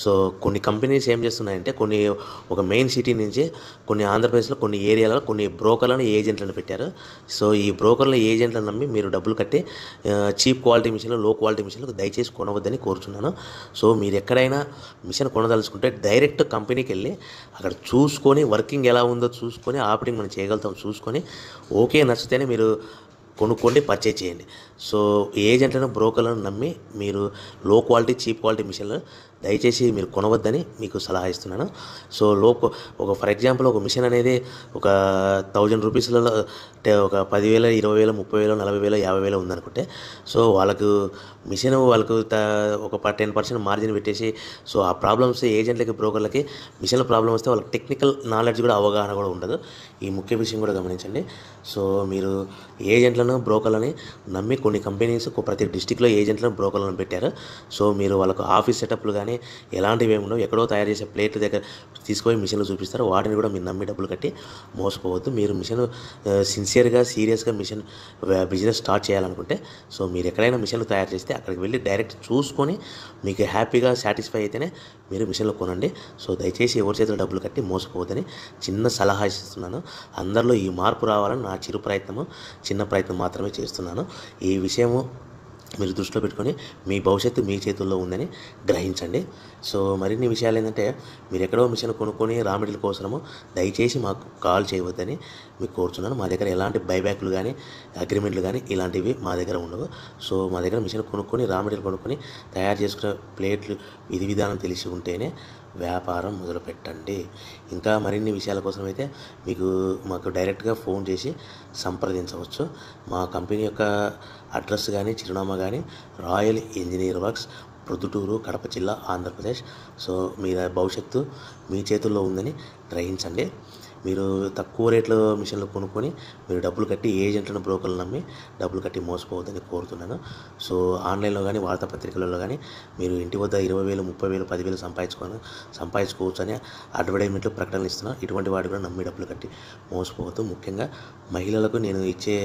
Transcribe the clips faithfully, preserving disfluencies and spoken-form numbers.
So కొన్ని companies ఏం చేస్తున్నాయంటే కొన్ని ఒక మెయిన్ సిటీ నుంచి కొన్ని ఆంధ్రప్రదేశ్లో కొన్ని ఏరియాలలో కొన్ని బ్రోకర్లను ఏజెంట్లను పెట్టారు. సో ఈ బ్రోకర్ల ఏజెంట్లను నమ్మి మీరు డబ్బులు కట్టి చీప్ క్వాలిటీ మిషన్లు లో క్వాలిటీ మిషన్లు దయచేసి కొనవద్దని కోరుచున్నాను. సో మీరు ఎక్కడైనా మిషన్ కొనదలుచుకుంటే డైరెక్ట్ కంపెనీకి వెళ్ళి అక్కడ చూసుకొని వర్కింగ్ ఎలా ఉందో చూసుకొని ఆపరేటింగ్ మనం చేయగలుగుతాం చూసుకొని ఓకే నచ్చితేనే మీరు కొనుక్కోండి, పర్చేజ్ చేయండి. సో ఏజెంట్లను బ్రోకర్లను నమ్మి మీరు లో క్వాలిటీ చీప్ క్వాలిటీ మిషన్లు దయచేసి మీరు కొనవద్దని మీకు సలహా ఇస్తున్నాను. సో లో ఒక ఫర్ ఎగ్జాంపుల్ ఒక మిషన్ అనేది ఒక థౌజండ్ రూపీస్లలో ఒక పదివేల ఇరవై వేల ముప్పై వేలు నలభై వేలు యాభై వేలు ఉందనుకుంటే సో వాళ్ళకు మిషన్ వాళ్ళకు ఒక టెన్ పర్సెంట్ మార్జిన్ పెట్టేసి సో ఆ ప్రాబ్లమ్స్ ఏజెంట్లకి బ్రోకర్లకి మిషన్ల ప్రాబ్లం వస్తే వాళ్ళకి టెక్నికల్ నాలెడ్జ్ కూడా అవగాహన కూడా ఉండదు. ఈ ముఖ్య విషయం కూడా గమనించండి. సో మీరు ఏజెంట్లను బ్రోకర్లని నమ్మి కొన్ని కంపెనీస్ ప్రతి డిస్టిక్లో ఏజెంట్లను బ్రోకర్లను పెట్టారు. సో మీరు వాళ్ళకు ఆఫీస్ సెటప్లు కానీ ఎలాంటివి ఏమి ఉండవు, ఎక్కడో తయారు చేసే ప్లేట్ల దగ్గర తీసుకొని మిషన్లు చూపిస్తారు. వాటిని కూడా మీరు నమ్మి డబ్బులు కట్టి మోసపోవద్దు. మీరు మిషన్ సిన్సియర్గా సీరియస్గా మిషన్ బిజినెస్ స్టార్ట్ చేయాలనుకుంటే సో మీరు ఎక్కడైనా మిషన్లు తయారు చేస్తే అక్కడికి వెళ్ళి డైరెక్ట్ చూసుకొని మీకు హ్యాపీగా సాటిస్ఫై అయితేనే మీరు మిషన్లు కొనండి. సో దయచేసి ఎవరి చేతిలో డబ్బులు కట్టి మోసపోవద్దని చిన్న సలహా ఇస్తున్నాను. అందరిలో ఈ మార్పు రావాలని నా చిరు ప్రయత్నము చిన్న ప్రయత్నం మాత్రమే చేస్తున్నాను. ఈ విషయము మీరు దృష్టిలో పెట్టుకొని మీ భవిష్యత్తు మీ చేతుల్లో ఉందని గ్రహించండి. సో మరిన్ని విషయాలు ఏంటంటే మీరు ఎక్కడో మిషన్ కొనుక్కొని రా మెటీరియల్ కోసము దయచేసి మాకు కాల్ చేయవద్దని మీకు కోరుతున్నాను. మా దగ్గర ఎలాంటి బైబ్యాక్లు కానీ అగ్రిమెంట్లు కానీ ఇలాంటివి మా దగ్గర ఉండవు. సో మా దగ్గర మిషన్ కొనుక్కొని రా మెటీరియల్ కొనుక్కొని తయారు చేసుకునే ప్లేట్లు విధి విధానం తెలిసి ఉంటేనే వ్యాపారం మొదలు పెట్టండి. ఇంకా మరిన్ని విషయాల కోసం అయితే మీకు మాకు డైరెక్ట్గా ఫోన్ చేసి సంప్రదించవచ్చు. మా కంపెనీ యొక్క అడ్రస్ కానీ చిరునామా కానీ royal engineer works, Proddatur, Kadapa జిల్లా, ఆంధ్రప్రదేశ్. సో మీ భవిష్యత్తు మీ చేతుల్లో ఉందని గ్రహించండి. మీరు తక్కువ రేట్లో మిషన్లు కొనుక్కొని మీరు డబ్బులు కట్టి ఏజెంట్లను బ్రోకర్లు నమ్మి డబ్బులు కట్టి మోసపోవద్దని కోరుతున్నాను. సో ఆన్లైన్లో కానీ వార్తాపత్రికలలో కానీ మీరు ఇంటి వద్ద ఇరవై వేలు ముప్పై వేలు పదివేలు సంపాదించుకొని సంపాదించుకోవచ్చు అని అడ్వర్టైజ్మెంట్లు ప్రకటనలు ఇస్తున్నాను. ఇటువంటి వాటి కూడా నమ్మి డబ్బులు కట్టి మోసపోవద్దు. ముఖ్యంగా మహిళలకు నేను ఇచ్చే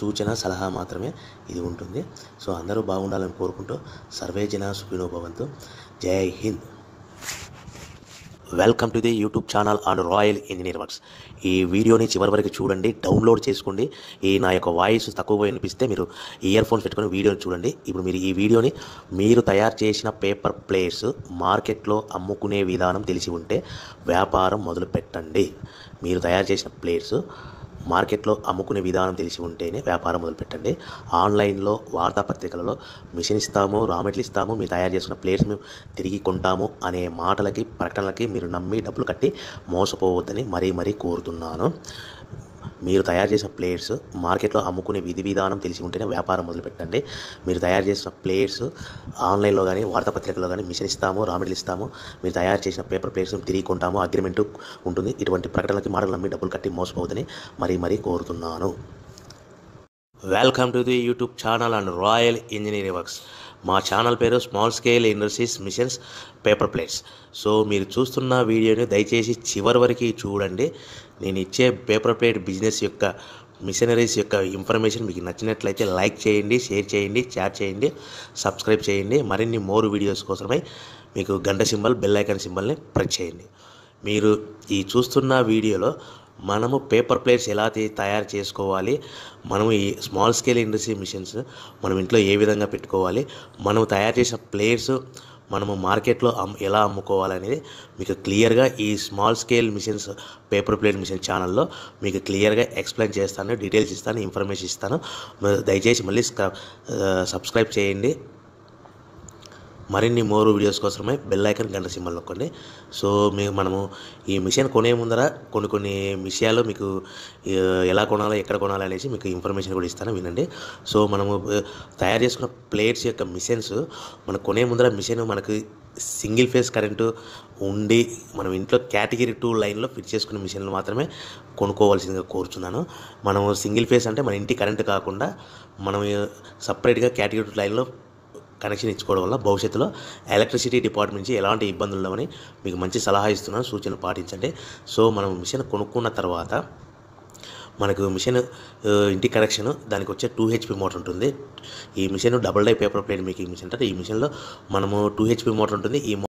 సూచన సలహా మాత్రమే ఇది ఉంటుంది. సో అందరూ బాగుండాలని కోరుకుంటూ సర్వే జన సుఖినో భవంతు. జై Hind. Welcome to the YouTube channel on royal engineer works. ఈ వీడియోని చివరి వరకు చూడండి, డౌన్లోడ్ చేసుకోండి. ఈ నా యొక్క వాయిస్ తక్కువ వినిపిస్తే మీరు ఇయర్ ఫోన్స్ పెట్టుకొని వీడియోని చూడండి. ఇప్పుడు మీరు ఈ వీడియోని మీరు తయారు చేసిన పేపర్ ప్లేట్స్ మార్కెట్లో అమ్ముకునే విధానం తెలిసి ఉంటే వ్యాపారం మొదలు పెట్టండి. మీరు తయారు చేసిన ప్లేట్స్ మార్కెట్లో అమ్ముకునే విధానం తెలిసి ఉంటేనే వ్యాపారం మొదలుపెట్టండి. ఆన్లైన్లో వార్తాపత్రికలలో మిషన్ ఇస్తాము, రా మెటీరియల్ ఇస్తాము, మీరు తయారు చేసిన ప్లేట్స్ మేము తిరిగి కొంటాము అనే మాటలకి ప్రకటనలకి మీరు నమ్మి డబ్బులు కట్టి మోసపోవద్దని మరీ మరీ కోరుతున్నాను. మీరు తయారు చేసిన ప్లేట్స్ మార్కెట్లో అమ్ముకునే విధి విధానం తెలిసి ఉంటేనే వ్యాపారం మొదలుపెట్టండి. మీరు తయారు చేసిన ప్లేట్స్ ఆన్లైన్లో కానీ వార్తాపత్రికలో కానీ మిషన్ ఇస్తాము, రా మెటీరియల్ ఇస్తాము, మీరు తయారు చేసిన పేపర్ ప్లేట్స్ తిరిగి కొంటాము, అగ్రిమెంట్ ఉంటుంది. ఇటువంటి ప్రకటనలకి మాటలు నమ్మి డబ్బులు కట్టి మోసపోవద్దని మరీ మరీ కోరుతున్నాను. Welcome to the YouTube channel and royal engineering works. మా ఛానల్ పేరు small scale industries machines paper plates. So మీరు చూస్తున్న వీడియోని దయచేసి చివరి వరకు చూడండి. నేను ఇచ్చే పేపర్ ప్లేట్ బిజినెస్ యొక్క మిషనరీస్ యొక్క ఇన్ఫర్మేషన్ మీకు నచ్చినట్లయితే లైక్ చేయండి, షేర్ చేయండి, చాట్ చేయండి, సబ్స్క్రైబ్ చేయండి. మరిన్ని మోర్ వీడియోస్ కోసమై మీకు గంట సింబల్ బెల్ ఐకాన్ సింబల్ని ప్రెస్ చేయండి. మీరు ఈ చూస్తున్న వీడియోలో మనము పేపర్ ప్లేట్స్ ఎలా తయారు చేసుకోవాలి, మనము ఈ స్మాల్ స్కేల్ ఇండస్ట్రీ మిషన్స్ మనం ఇంట్లో ఏ విధంగా పెట్టుకోవాలి, మనము తయారు చేసిన ప్లేట్స్ మనము మార్కెట్లో అమ్ ఎలా అమ్ముకోవాలనేది మీకు క్లియర్గా ఈ small scale machines paper plate machine ఛానల్లో మీకు క్లియర్గా ఎక్స్ప్లెయిన్ చేస్తాను, డీటెయిల్స్ ఇస్తాను, ఇన్ఫర్మేషన్ ఇస్తాను. దయచేసి మళ్ళీ సబ్స్క్రైబ్ చేయండి. మరిన్ని మోరు వీడియోస్ కోసమే బెల్ ఐకాన్ గంట సింబల్ నొక్కండి. సో మేము మనము ఈ మిషన్ కొనే ముందర కొన్ని కొన్ని విషయాలు మీకు ఎలా కొనాలో ఎక్కడ కొనాలి అనేసి మీకు ఇన్ఫర్మేషన్ కూడా ఇస్తాను, వినండి. సో మనము తయారు చేసుకున్న ప్లేట్స్ యొక్క మిషన్స్ మనం కొనే ముందర మిషన్ మనకు సింగిల్ ఫేస్ కరెంటు ఉండి మనం ఇంట్లో కేటగిరీ టూ లైన్లో ఫిట్ చేసుకునే మిషన్లు మాత్రమే కొనుక్కోవాల్సిందిగా కోరుచున్నాను. మనము సింగిల్ ఫేస్ అంటే మన ఇంటి కరెంటు కాకుండా మనం సపరేట్గా కేటగిరీ టూ లైన్లో కనెక్షన్ ఇచ్చుకోవడం వల్ల భవిష్యత్తులో ఎలక్ట్రిసిటీ డిపార్ట్మెంట్ నుంచి ఎలాంటి ఇబ్బందులు ఉండవని మీకు మంచి సలహా ఇస్తున్నాను, సూచనలు పాటించండి. సో మనం మిషన్ కొనుక్కున్న తర్వాత మనకు మిషన్ ఇంటి కనెక్షన్ దానికి వచ్చే టూ హెచ్ పి మోటర్ ఉంటుంది. ఈ machine double die paper plate making machine అంటారు. ఈ మిషన్లో మనము టూ హెచ్ పి మోటర్ ఉంటుంది. ఈ